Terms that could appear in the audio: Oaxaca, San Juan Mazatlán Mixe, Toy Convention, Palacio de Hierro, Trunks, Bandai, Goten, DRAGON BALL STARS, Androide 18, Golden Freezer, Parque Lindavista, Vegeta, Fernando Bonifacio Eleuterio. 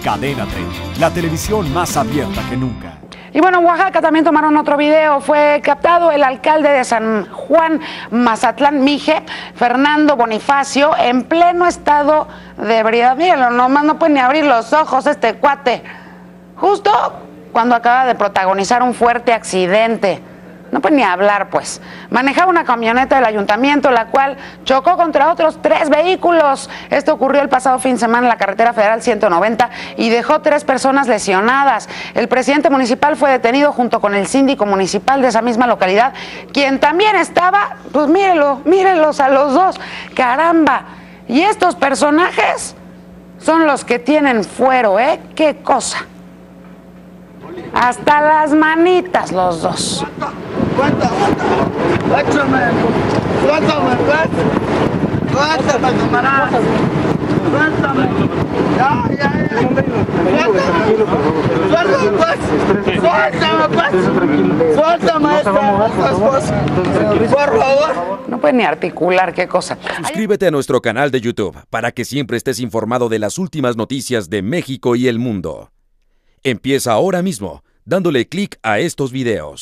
Cadena 3, la televisión más abierta que nunca. Y bueno, en Oaxaca también tomaron otro video. Fue captado el alcalde de San Juan Mazatlán Mixe, Fernando Bonifacio, en pleno estado de ebriedad. Mírenlo, nomás no puede ni abrir los ojos este cuate. Justo cuando acaba de protagonizar un fuerte accidente. No puede ni hablar, pues. Manejaba una camioneta del ayuntamiento, la cual chocó contra otros 3 vehículos. Esto ocurrió el pasado fin de semana en la carretera federal 190 y dejó 3 personas lesionadas. El presidente municipal fue detenido junto con el síndico municipal de esa misma localidad, quien también estaba, pues mírenlos a los dos. Caramba, y estos personajes son los que tienen fuero, ¿eh? Qué cosa. Hasta las manitas los dos. No puede ni articular, qué cosa. Suscríbete a nuestro canal de YouTube para que siempre estés informado de las últimas noticias de México y el mundo. Empieza ahora mismo, dándole clic a estos videos.